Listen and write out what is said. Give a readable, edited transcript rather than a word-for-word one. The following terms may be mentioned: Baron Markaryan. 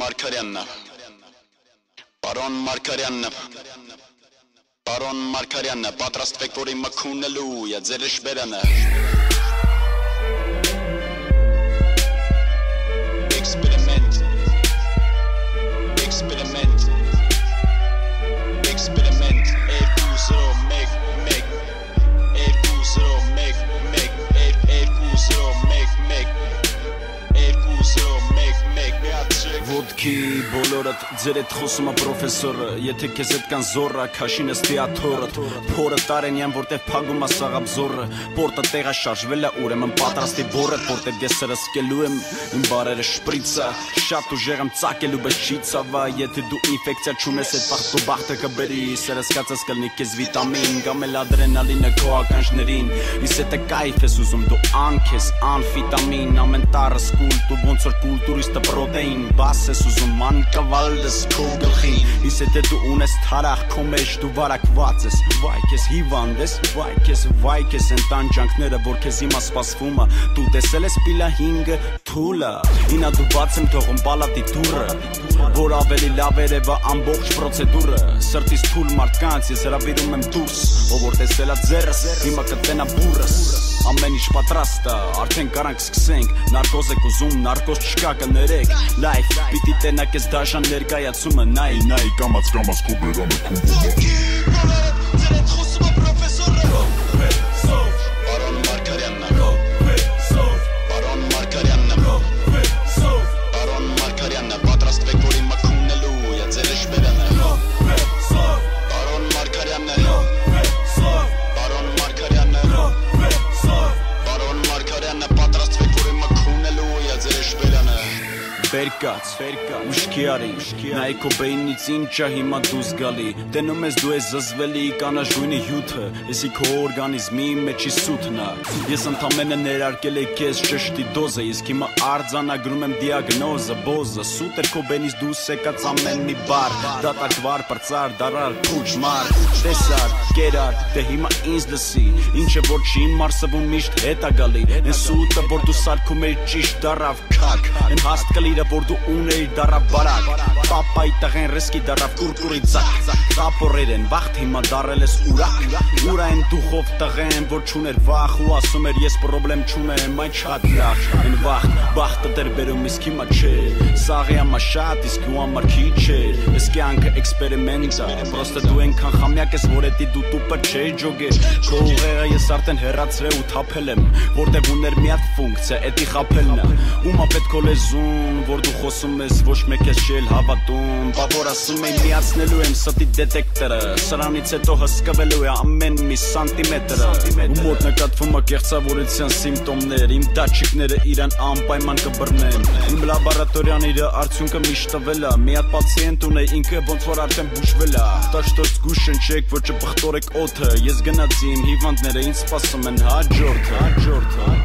Markaryan. Baron Markaryan. Baron Markaryan. Պատրաստվեք, որ իմ մքունելու է ձեր շվերանը. Experiment. Experiment. Experiment. Բոլորդ ձեր հետ խոսում է պրոֆեսորը, եթե քեզ հետ կան զոռը, քաշին ես թեաթորդ, փորը տարենյան, որտեղ փակում է սաղապ զոռը, պորտը տեղը շարժվել է, ուրեմն պատրաստի բոռը, որտեղ ես սրսկելու եմ, իմ բարերը շպրիցա, շատ ուժեղ եմ ծակելու, բայց չի ցավա, եթե դու ինֆեկցիա չունես, այդ բախտը բախտը կբերի, սրսկածս կլինի քեզ վիտամին, կամ էլ ադրենալինը քո ականջներին, իսկ եթե կայֆ ես ուզում, դու անքես, անֆիտամին, ամեն տարը սկուլտ ու ոնց որ կուլտուրիստը պրոտեին, բաս ես ուզում Անկավալս քո գլխին, իսկ եթե դու ունես թարախ քո մեջ, դու վարակված ես, վայ քեզ հիվանդես, վայ քեզ են տանջանքները, որ քեզ հիմա սպասվում է, դու տեսել ես պիլա 5-ը, թուլը, ինա դու բաց եմ թողում պալատի դուռը, որ ավելի լավ երևա ամբողջ պրոցեդուրը, սրտից թուլ մարդկանց ես հրավիրում եմ դուրս, ով որ տեսել է ձեռս, հիմա կտնա բուռս, ամեն ինչ պատրաստ է, արդեն կարանք սկսենք, նարկոզ եք ուզում, նարկոզ չկա, կներեք, լայֆ պիտի տենաք ես դաժան ներկայացումը, նայ, կամաց քո բերանը քո Baron Markaryan, Baron Markaryan, Baron Markaryan, պատրաստվեք, որ իմ մքունելու է ձեր շվերանը, Baron Markaryan, Baron Markaryan, Baron Markaryan, պատրաստվեք, որ իմ մքունելու է ձեր շվերանը Վերկաց, ուշքիարի, նայքո բեյնից ինչա հիմա դու զգալի, տենում ես դու ես զզվելի կանաժույնի հյութը, եսի քո օրգանիզմի մեջի սութնա, ես ընդամենը ներարկել է քեզ ճշտի դոզը, իսկ հիմա արձանագրում եմ դիագնոզը, բոզը, սուտ էր քո բենից դու սեկած ամեն մի բառ, դատակվար, պրծար, դարար, փուչ, մար, տեսար, կերար, դե հիմա ինձ լսի, ինչը որ չի մարսվում միշտ հետ է գալի, այն սուտը որ դու սարքում էիր ճիշտ դարավ քաք, այն հաստ կլիրը որ դու ունեիր դարավ բարակ Պապայի տղեն ռիսկի դարավ կուրկուրի ձակ Կապորեր են վաղթ հիմա դարել ես ուրակ Ուրա են դուխով տղեն որ չուներ վախ ու ասում էր ես պրոբլեմ չունեմ այն շատ լավ Են վախտ բախտը դեր բերում իսկ հիմա չէ Սաղի ամա շատ իսկ ու ամար քիչ էր Ես կյանքը էքսպերիմենտ է Պրոստը դու ենքան խամյակ ես որ էդի դու տուպը չէ ջոգեր Քո ուղեղը ես արդեն հեռացրել ու թափել եմ Որտեղ ուներ մի հատ ֆունկցիա էդի խաբելն է Ումա պետք է լեզուն որ դու խոսում ես ոչ մեկ ես չել հավատում Բա որ ասում են միացնելու եմ ստի դետեկտորը Սրանից հետո հսկվելու է ամեն մի սանտիմետրը Ու մոտ նկատվում է կեղծավորության սիմպտոմներ Իմ դաչիկները իրան անպայման կբռնեն Իմ լաբորատորիան իր արդյունքը միշտ տվել է Մի հատ պացիենտ ունեի ինքը ոնց որ արդեն բուժվել է Տաշտոց գուշ ընչեք որ չբխտորեք օդը Ես գնացի իմ հիվանդները ինձ սպասում են հաջորդ